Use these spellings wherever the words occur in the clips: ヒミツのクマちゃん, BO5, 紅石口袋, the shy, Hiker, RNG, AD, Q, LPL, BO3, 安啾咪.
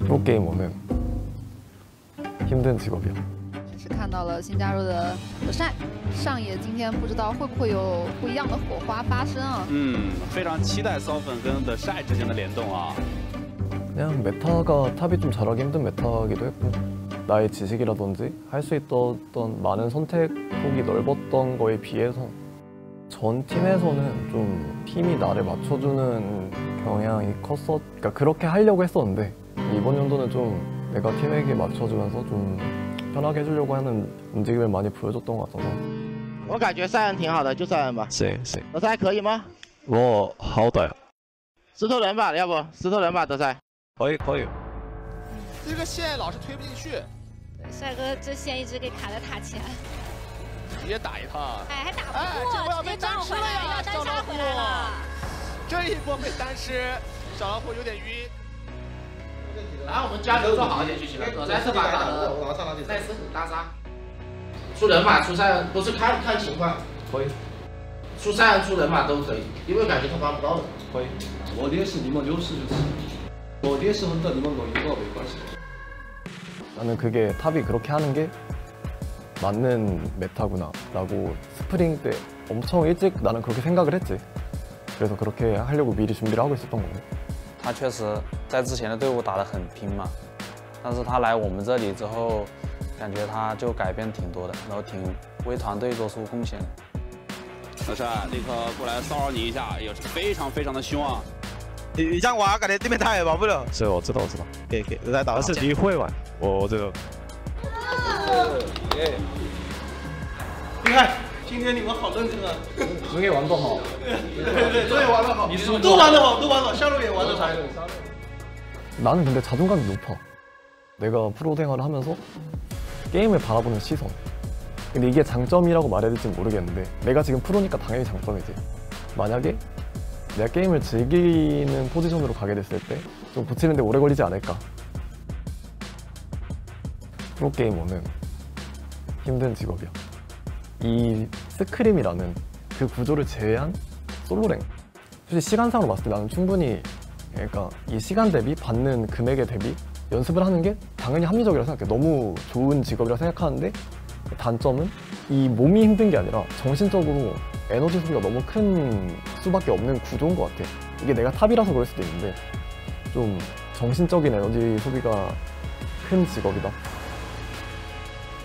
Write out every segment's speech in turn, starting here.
프로게임 오면 힘든 직업이야. 只是看到了新加入的the shy，上野今天不知道会不会有不一样的火花发生啊？非常期待骚粉跟the shy之间的联动啊。그냥 메타가 탑이 좀 잘하기 힘든 메타이기도 했고, 나의 지식이라든지 할 수 있었던 많은 선택폭이 넓었던 거에 비해서 전 팀에서는 좀 팀이 나를 맞춰주는 경향이 컸어. 그러니까 그렇게 하려고 했었는데. 이번 연도는 좀 내가 팀에게 맞춰주면서 좀 편하게 해주려고 하는 움직임을 많이 보여줬던 것 같아서. 我感觉赛恩挺好的，就赛恩吧。这个线老是推不进去。这个线老是推不进去，海哥这线一直给卡在塔前。直接打一他。哎，还打不过，这一波被单吃，小老虎有点晕。 然后我们加球做好一点就行了，躲在四把上，奈斯拉沙，出人马出三人都是看情况，可以，出三人出人马都可以，因为感觉他防不到的。可以，我爹是你们优势就是，我爹是很等你们我赢过没关系。나는그게 탑이 그렇게 하는 게 맞는 메타구나라고 스프링 때 엄청 일찍 나는 그렇게 생각을 했지. 그래서 그렇게 하려고 미리 준비를 하고 있었던 거고. 他确实在之前的队伍打得很拼嘛，但是他来我们这里之后，感觉他就改变挺多的，然后挺为团队做出贡献。老帅，立刻过来骚扰你一下，也是非常的凶啊！你这样玩，感觉对面他也玩不了。是，我知道。给，来打。是你会玩，我这个。厉害！今天你们好认真啊！昨天玩得好。对，昨天玩得好。你输都玩得好，下路也玩得好。나는 근데 자존감이 높아. 내가 프로 생활을 하면서 게임을 바라보는 시선. 근데 이게 장점이라고 말해야 될지 모르겠는데 내가 지금 프로니까 당연히 장점이지. 만약에 내가 게임을 즐기는 포지션으로 가게 됐을 때 좀 고치는데 오래 걸리지 않을까. 프로 게이머는 힘든 직업이야. 이 스크림이라는 그 구조를 제외한 솔로랭, 솔직히 시간상으로 봤을 때 나는 충분히, 그러니까 이 시간 대비 받는 금액에 대비 연습을 하는 게 당연히 합리적이라 생각해. 너무 좋은 직업이라 생각하는데 단점은 이 몸이 힘든 게 아니라 정신적으로 에너지 소비가 너무 큰 수밖에 없는 구조인 것 같아. 이게 내가 탑이라서 그럴 수도 있는데 좀 정신적인 에너지 소비가 큰 직업이다.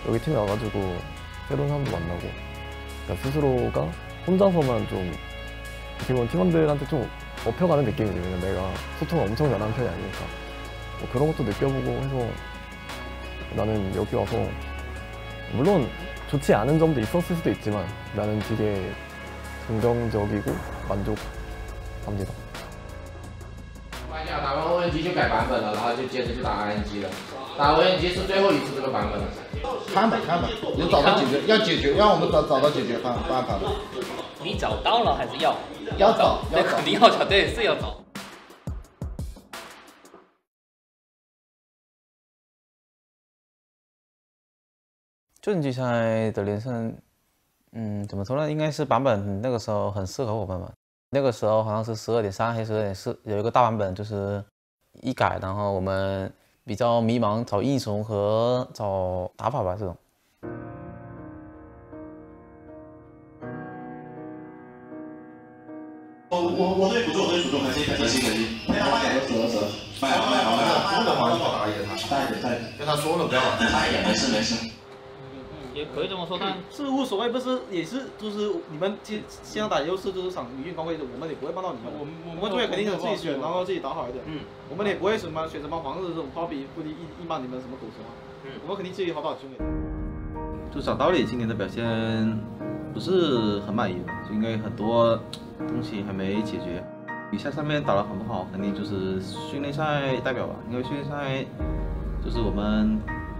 여기 팀에 와가지고 새로운 사람도 만나고, 그러니까 스스로가 혼자서만 좀 어떻게 보면 팀원들한테 좀 업혀가는 느낌이지. 왜냐면 내가 소통을 엄청 잘하는 편이 아니니까 뭐 그런 것도 느껴보고 해서 나는 여기 와서 물론 좋지 않은 점도 있었을 수도 있지만 나는 되게 긍정적이고 만족합니다. 打完无人机就改版本了，然后就接着就打 RNG了。打无人机是最后一次这个版本。 看吧，要找到解决，要解决，让我们找到解决方法。 你找到了还是要？要找，肯定要找，对，是要找。春季赛的连胜，怎么说呢？应该是版本那个时候很适合我们嘛。 那个时候好像是12.3还是12.4，有一个大版本就是一改，然后我们比较迷茫，找英雄和找打法吧这种。我对辅助，我对辅助，开心。买了，带一点，跟他说了不要玩，打一点，没事。 也可以这么说，但是无所谓，不是也是就是你们现在打优势就是想你运光辉，我们也不会帮到你们，我们作业肯定是自己选，然后自己打好一点。我们也不会什么选什么皇室这种抛比，不一般你们什么狗熊啊。我们肯定自己好好训练。就讲道理，今年的表现不是很满意吧，就应该很多东西还没解决。比赛上面打得很不好，肯定就是训练赛代表吧，因为训练赛就是我们。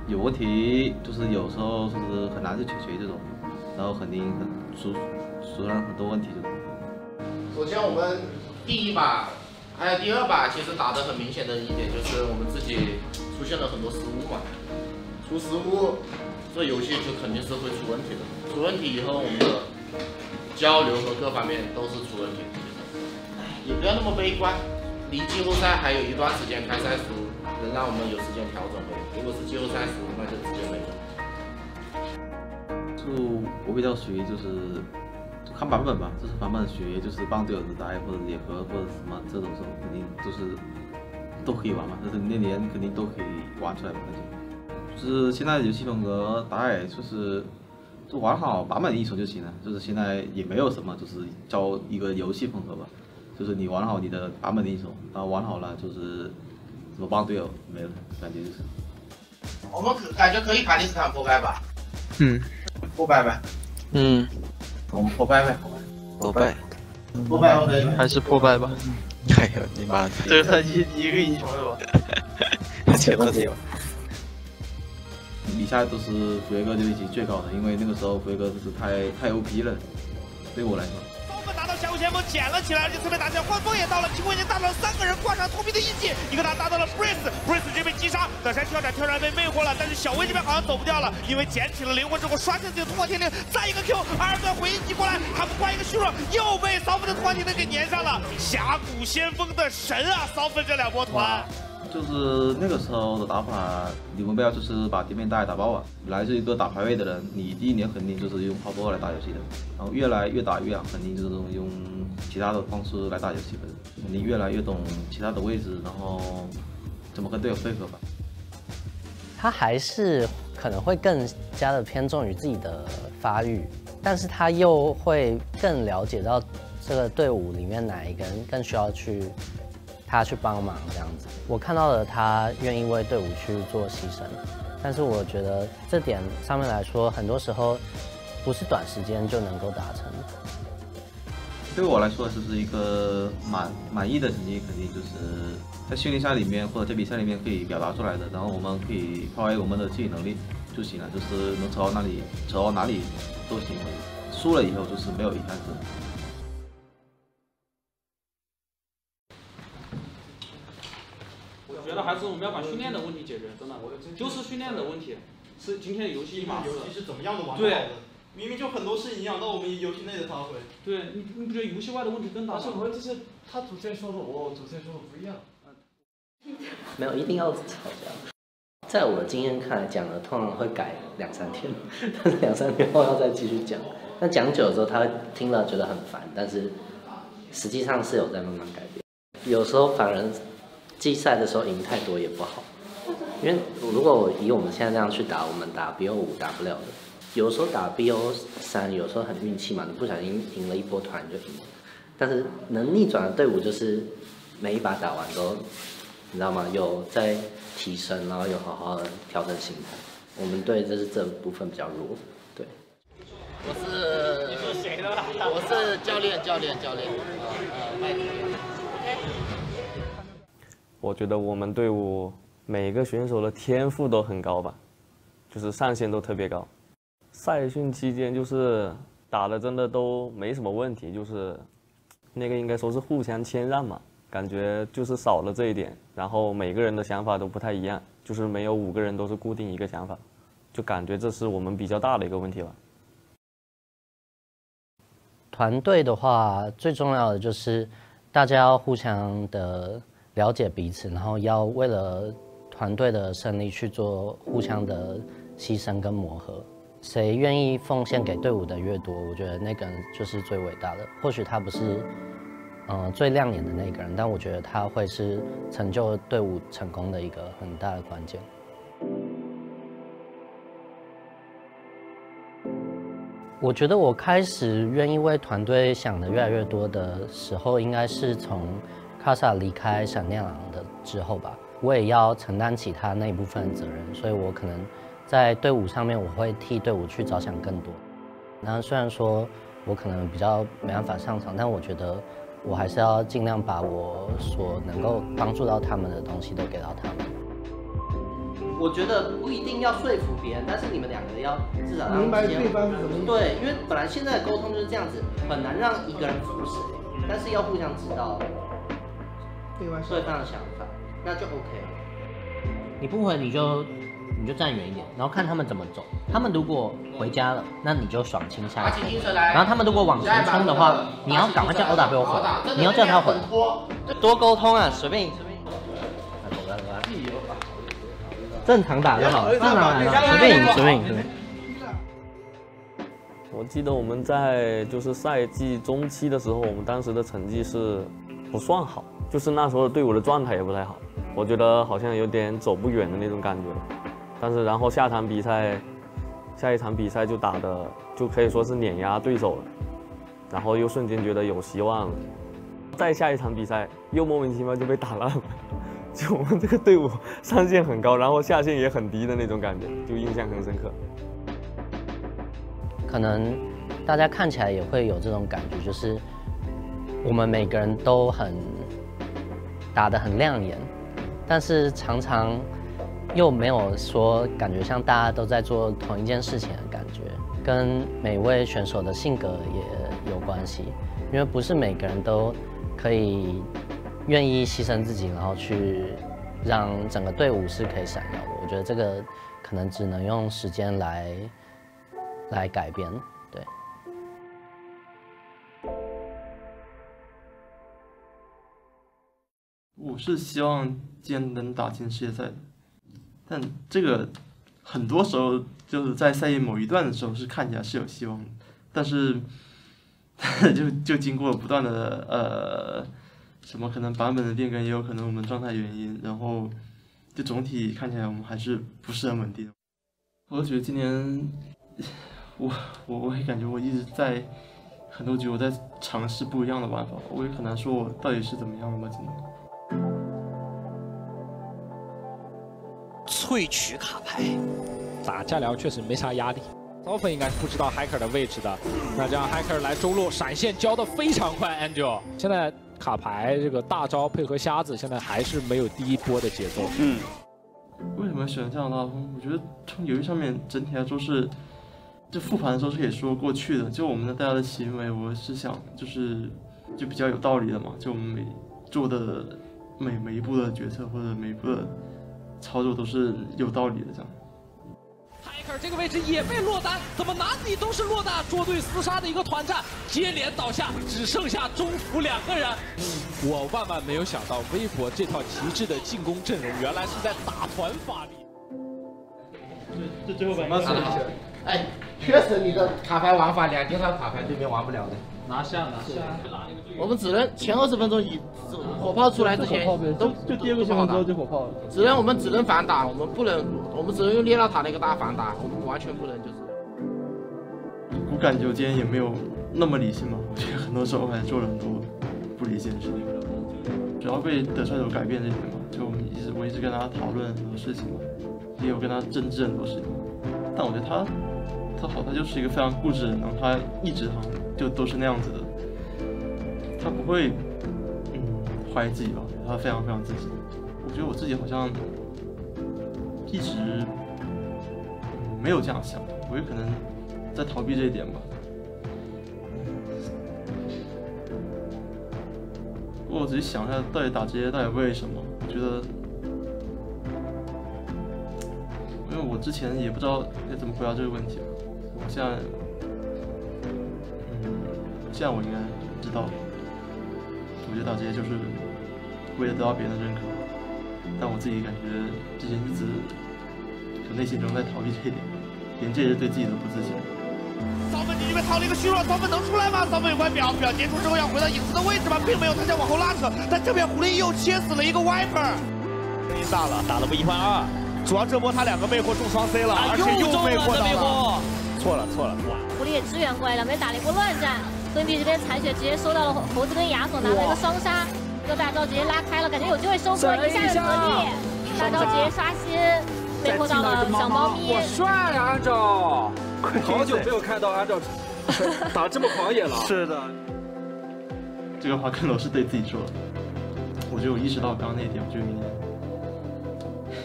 有问题就是有时候就是很难去解决这种，然后肯定出现很多问题。首先我们第一把还有第二把其实打得很明显的一点就是我们自己出现了很多失误嘛，出失误这游戏就肯定是会出问题的，出问题以后我们的交流和各方面都是出问题的。也不要那么悲观，离季后赛还有一段时间，开赛输能让我们有时间调整呗。如果是季后赛输，那就直接没了。就我比较属于就是看版本吧，就是版本学就是帮队友的呆或者野合或者什么这种时候肯定就是都可以玩嘛，但是那年肯定都可以玩出来嘛。就是现在游戏风格大概就是就玩好版本英雄就行了，就是现在也没有什么就是教一个游戏风格吧，就是你玩好你的版本英雄，然后玩好了就是怎么帮队友没了，感觉就是我们感觉可以把历史场破败吧，破败呗，我们破败呗，破败，我们还是破败吧。哎呦你妈！这他一个英雄是吧？切吧切吧。以下都是福威哥这一局最高的，因为那个时候福威哥就是太 OP 了，对我来说。双方拿到峡谷前锋捡了起来，而且侧面打起来，换风也到了，情况已经大到了3个人挂上头皮的印记，一个他打到了 Breeze 这被击杀，小山跳转被魅惑了，但是小薇这边好像走不掉了，因为捡起了灵魂之后刷新自己的通往天灵，再一个 Q， 二段回击过来，他们挂一个虚弱，又被骚粉的通往天灵给粘上了，峡谷先锋的神啊，骚粉这两波团。就是那个时候的打法，你目标就是把对面大野打爆啊！来自一个打排位的人，你第一年肯定就是用泡沫来打游戏的，然后越来越打越好，肯定就是用其他的方式来打游戏的，肯定越来越懂其他的位置，然后怎么跟队友配合吧。他还是可能会更加的偏重于自己的发育，但是他又会更了解到这个队伍里面哪一个人更需要他去帮忙这样子，我看到了他愿意为队伍去做牺牲，但是我觉得这点上面来说，很多时候不是短时间就能够达成的。对我来说，是一个满意的成绩，肯定就是在训练赛里面或者在比赛里面可以表达出来的，然后我们可以发挥我们的自己能力就行了，就是能走到哪里都行，输了以后就是没有遗憾的。我觉得还是我们要把训练的问题解决，真的，就是训练的问题，是今天游戏一码事。游戏是怎么样的玩法？对，明明就很多是影响到我们游戏内的发挥。对，你不觉得游戏外的问题更大吗？但是我们这些他昨天说的，我昨天说的不一样。没有，一定要吵架。在我的经验看来，讲的通常会改2、3天，但是2、3天后要再继续讲。那讲久了之后，他听了觉得很烦，但是实际上是有在慢慢改变。有时候反而。季赛的时候赢太多也不好，因为如果我以我们现在这样去打，我们打 BO5 打不了的。有时候打 BO3，有时候很运气嘛，你不小心赢了一波团就赢了。但是能逆转的队伍就是每一把打完之后，你知道吗？有在提升，然后有好好的调整心态。我们队就是这部分比较弱，对。我是教练，麦主任。我觉得我们队伍每个选手的天赋都很高吧，就是上限都特别高。赛训期间就是打的真的都没什么问题，就是那个应该说是互相谦让嘛，感觉就是少了这一点。然后每个人的想法都不太一样，就是没有5个人都是固定一个想法，就感觉这是我们比较大的一个问题吧。团队的话，最重要的就是大家要互相的。了解彼此，然后要为了团队的胜利去做互相的牺牲跟磨合。谁愿意奉献给队伍的越多，我觉得那个人就是最伟大的。或许他不是，最亮眼的那个人，但我觉得他会是成就队伍成功的一个很大的关键。我觉得我开始愿意为团队想的越来越多的时候，应该是从。卡萨离开闪电狼的之后吧，我也要承担起他那一部分的责任，所以我可能在队伍上面我会替队伍去着想更多。那虽然说我可能比较没办法上场，但我觉得我还是要尽量把我所能够帮助到他们的东西都给到他们。我觉得不一定要说服别人，但是你们2个要至少明白对方是什么。对，因为本来现在的沟通就是这样子，很难让一个人服谁，但是要互相知道。对外对方的想法，那就 OK 了。你不回你就站远一点，然后看他们怎么走。他们如果回家了，那你就爽清下一步。然后他们如果往前冲的话，你要赶快叫欧打回我回，你要叫他回，多沟通啊，随便。走了走了，正常打就好了，正常打就好了，随便赢随便赢随便。我记得我们在就是赛季中期的时候，我们当时的成绩是不算好，就是那时候队伍的状态也不太好，我觉得好像有点走不远的那种感觉。 但是，然后下一场比赛就打的就可以说是碾压对手了，然后又瞬间觉得有希望了。再下一场比赛又莫名其妙就被打烂了，就我们这个队伍上限很高，然后下限也很低的那种感觉，就印象很深刻。可能大家看起来也会有这种感觉，就是我们每个人都打得很亮眼，但是常常。 又没有说感觉像大家都在做同一件事情的感觉，跟每位选手的性格也有关系，因为不是每个人都可以愿意牺牲自己，然后去让整个队伍是可以闪耀的。我觉得这个可能只能用时间来改变。对。我是希望今天能打进世界赛的。 但这个很多时候就是在赛季某一段的时候是看起来是有希望的，但是就经过不断的什么可能版本的变更，也有可能我们状态原因，然后就总体看起来我们还是不是很稳定。我觉得今年我也感觉我一直在很多局我在尝试不一样的玩法，我也很难说我到底是怎么样的吧今年。 萃取卡牌，打架聊确实没啥压力。刀锋应该是不知道 Hiker 的位置的，那这样 Hiker 来中路闪现交的非常快 ，Angel。现在卡牌这个大招配合瞎子，现在还是没有第一波的节奏。嗯，为什么选这样的刀锋？我觉得从游戏上面整体来说是，这复盘的时候是可以说过去的。就我们的大家的行为，我是想就比较有道理的嘛。就我们做的每一步的决策或者每一步的。 操作都是有道理的，这样。Hiker 这个位置也被落单，怎么哪里都是落单？捉对厮杀的一个团战，接连倒下，只剩下中辅两个人。我万万没有想到，微博这套极致的进攻阵容，原来是在打团发力。这最后怎么死？哎，确实你的卡牌玩法，两千套卡牌对面玩不了的。拿下。我们只能前20分钟以。 火炮出来之前都就第二个情况之后就火炮了，我们只能反打，我们只能用猎到塔那个大反打，我们完全不能就是。我感觉我今天也没有那么理性嘛，我觉得很多时候还做了很多不理性的事情，主要被德帅手改变这点嘛，就我一直跟他讨论很多事情嘛，也有跟他争执很多事情，但我觉得他就是一个非常固执的人，然后他一直好像就都是那样子的，他不会。 怀疑自己吧，他非常自信。我觉得我自己好像一直没有这样想，我也可能在逃避这一点吧。不过我仔细想一下，到底打职业到底为什么？我觉得，因为我之前也不知道该怎么回答这个问题。我现在，现在我应该知道了。我觉得打职业就是。 为了得到别人的认可，但我自己感觉之前一直从内心中在逃避这一点，连这也是对自己的不自信。骚粉，你这边掏了一个虚弱，骚粉能出来吗？骚粉有关表，表结束之后要回到影子的位置吗？并没有，他想往后拉扯，但这边狐狸又切死了一个 Viper。声音大了，打了个1换2，主要这波他两个魅惑中双 C 了，而且又魅惑到了。错了，狐狸也支援过来，两边打了一波乱战，蹲地这边残血直接收到了猴子跟牙索，拿了一个双杀。 这个大招直接拉开了，感觉有机会收割，一下人合力，大招直接刷新，被扣到了小猫咪。我帅啊，安照！好久没有看到安照打得这么狂野了。是的，这个话跟老师对自己说，我觉得我意识到刚刚那一点，我觉得明年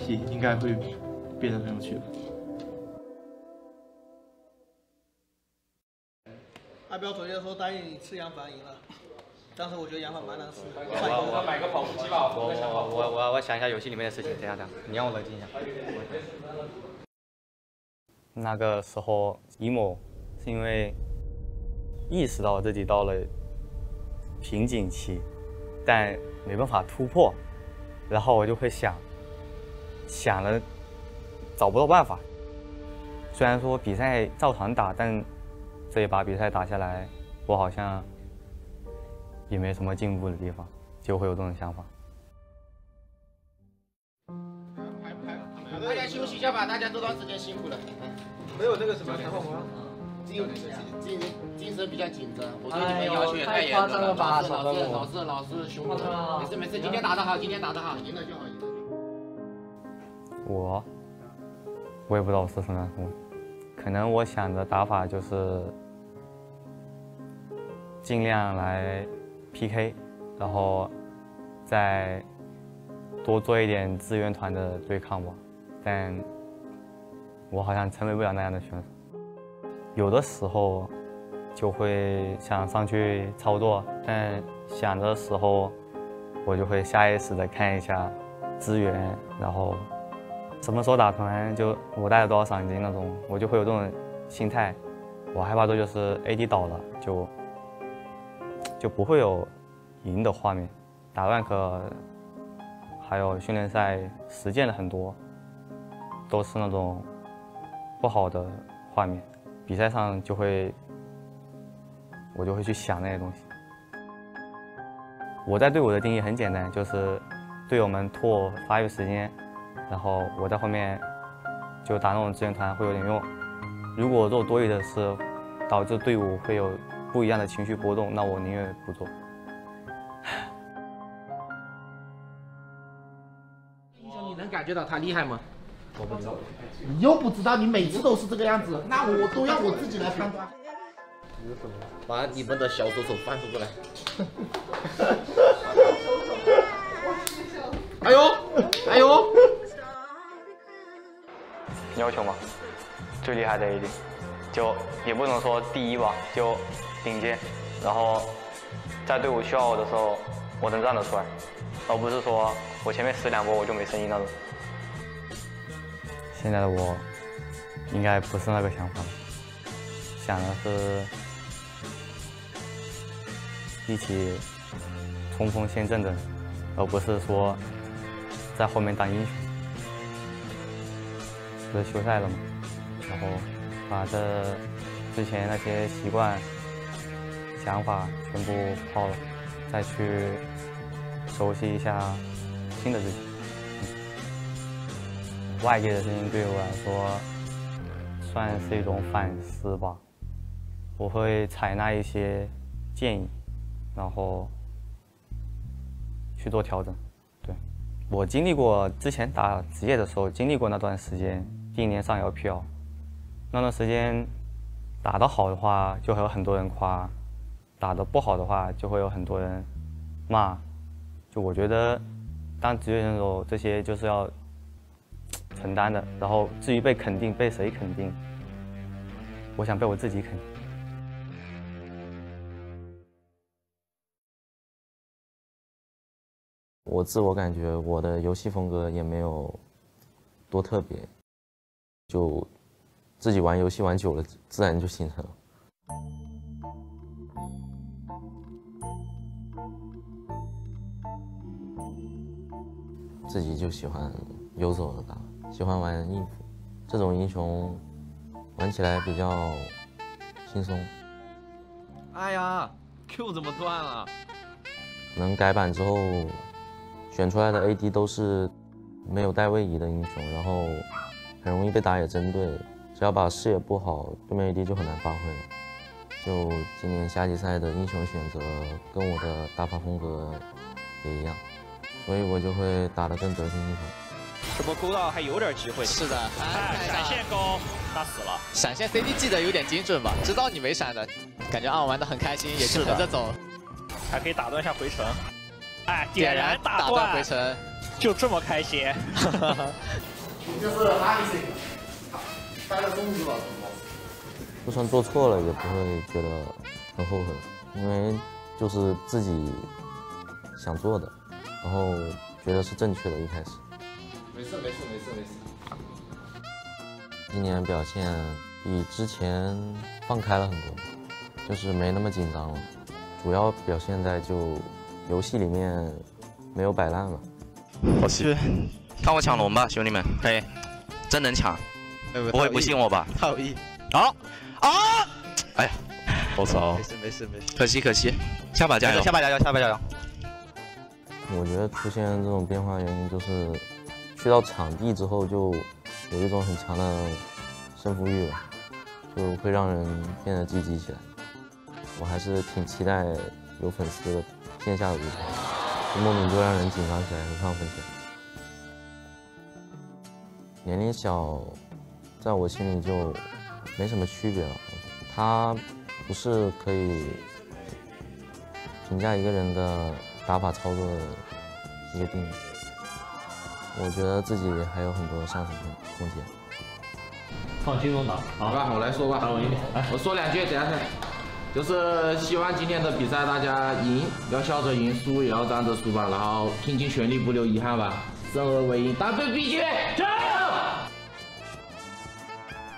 也应该会变得很有趣吧。阿彪昨天说答应吃杨凡赢了。当时我觉得杨帆蛮难撕的。我买个跑步机吧，我想一下游戏里面的事情，等一下，你让我冷静一下。那个时候 emo 是因为意识到自己到了瓶颈期，但没办法突破，然后我就会想了，找不到办法。虽然说比赛照常打，但这一把比赛打下来，我好像也没什么进步的地方，就会有这种想法。大家休息一下吧，大家这段时间辛苦了。没有那个什么，精神比较紧张，我对你们要求也太严重了。老师凶我。没事，今天打得好，赢了就好，赢了就好。我也不知道我是什么样的人，可能我想的打法就是尽量来 PK， 然后再多做一点支援团的对抗吧。但我好像成为不了那样的选手，有的时候就会想上去操作，但想的时候我就会下意识的看一下资源，然后什么时候打团就我带了多少赏金那种，我就会有这种心态。我害怕的就是 AD 倒了就不会有赢的画面。打rank还有训练赛实践了很多。都是那种不好的画面，比赛上我就会去想那些东西。我在队伍的定义很简单，就是队友们拖我发育时间，然后我在后面就打那种支援团会有点用。如果做多余的事，导致队伍会有不一样的情绪波动，那我宁愿不做。你能感觉到他厉害吗？我不知道，你又不知道，你每次都是这个样子，那我都要我自己来判断。把你们的小手手翻过来。哎呦！要求嘛，最厉害的AD，就也不能说第一吧，就顶尖。然后在队伍需要我的时候，我能站得出来，而不是说我前面死2波我就没声音那种。现在的我，应该不是那个想法，想的是一起冲锋陷阵的，而不是说在后面当英雄。不是休赛了吗？然后把这之前那些习惯、想法全部抛了，再去熟悉一下新的自己。外界的事情对我来说算是一种反思吧，我会采纳一些建议，然后去做调整。对，我经历过之前打职业的时候，经历过那段时间，第一年上 LPL， 那段时间打得好的话就会有很多人夸，打得不好的话就会有很多人骂。就我觉得当职业选手这些就是要承担的，然后至于被肯定被谁肯定，我想被我自己肯定。我自我感觉我的游戏风格也没有多特别，就自己玩游戏玩久了，自然就形成了。自己就喜欢游走的打。喜欢玩硬辅，这种英雄玩起来比较轻松。哎呀 ，Q 怎么断了？能改版之后，选出来的 AD 都是没有带位移的英雄，然后很容易被打野针对。只要把视野布好，对面 AD 就很难发挥了。就今年夏季赛的英雄选择跟我的打法风格也一样，所以我就会打得更得心应手。这波勾到还有点机会。是的，闪现勾，他死了。闪现 CD 记得有点精准吧，知道你没闪的，感觉啊玩得很开心，也是横着走，还可以打断一下回城。哎，点燃打断回城，就这么开心。这是哪里？掰了粽子吧。就算做错了也不会觉得很后悔，因为就是自己想做的，然后觉得是正确的。一开始，没事。今年表现比之前放开了很多，就是没那么紧张了。主要表现在就游戏里面没有摆烂了。我去，看我抢龙吧，兄弟们！可以，真能抢，不会不信我吧？套一，好，啊！哎呀，我操！没事，可惜，下把加油！我觉得出现这种变化原因就是，去到场地之后就有一种很强的胜负欲吧，就会让人变得积极起来。我还是挺期待有粉丝的线下的舞台，莫名就让人紧张起来，很亢奋起来。年龄小，在我心里就没什么区别了。他不是可以评价一个人的打法操作的一个定义。我觉得自己还有很多上升空间。放轻松打，好吧，我来说吧。我说两句，等下再。就是希望今天的比赛大家赢，要笑着赢，输也要站着输吧，然后拼尽全力不留遗憾吧，生而为鹰，但被必须加油！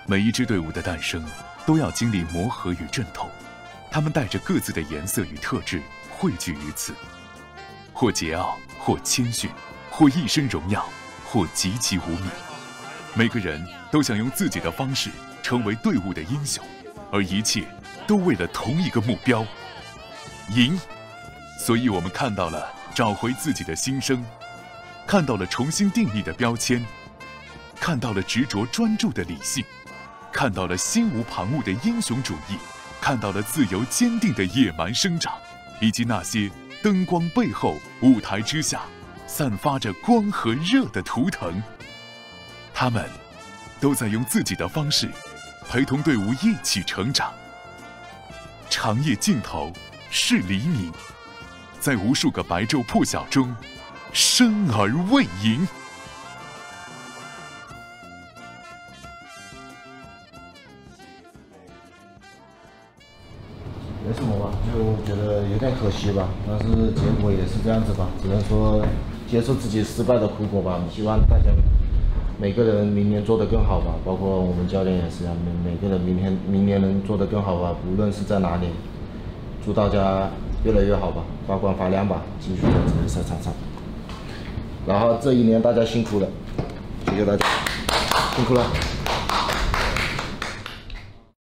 每一支队伍的诞生都要经历磨合与阵痛，他们带着各自的颜色与特质汇聚于此，或桀骜，或谦逊，或一身荣耀，或极其无名。每个人都想用自己的方式成为队伍的英雄，而一切都为了同一个目标，赢。所以我们看到了找回自己的新生，看到了重新定义的标签，看到了执着专注的理性，看到了心无旁骛的英雄主义，看到了自由坚定的野蛮生长，以及那些灯光背后、舞台之下散发着光和热的图腾。他们都在用自己的方式陪同队伍一起成长。长夜尽头是黎明，在无数个白昼破晓中，生而未赢。没什么吧，就觉得有点可惜吧，但是结果也是这样子吧，只能说接受自己失败的苦果吧。希望大家每个人明年做得更好吧，包括我们教练也是啊，每个人明年能做得更好吧，无论是在哪里，祝大家越来越好吧，发光发亮吧，继续在这个赛场上。然后这一年大家辛苦了，谢谢大家，辛苦了。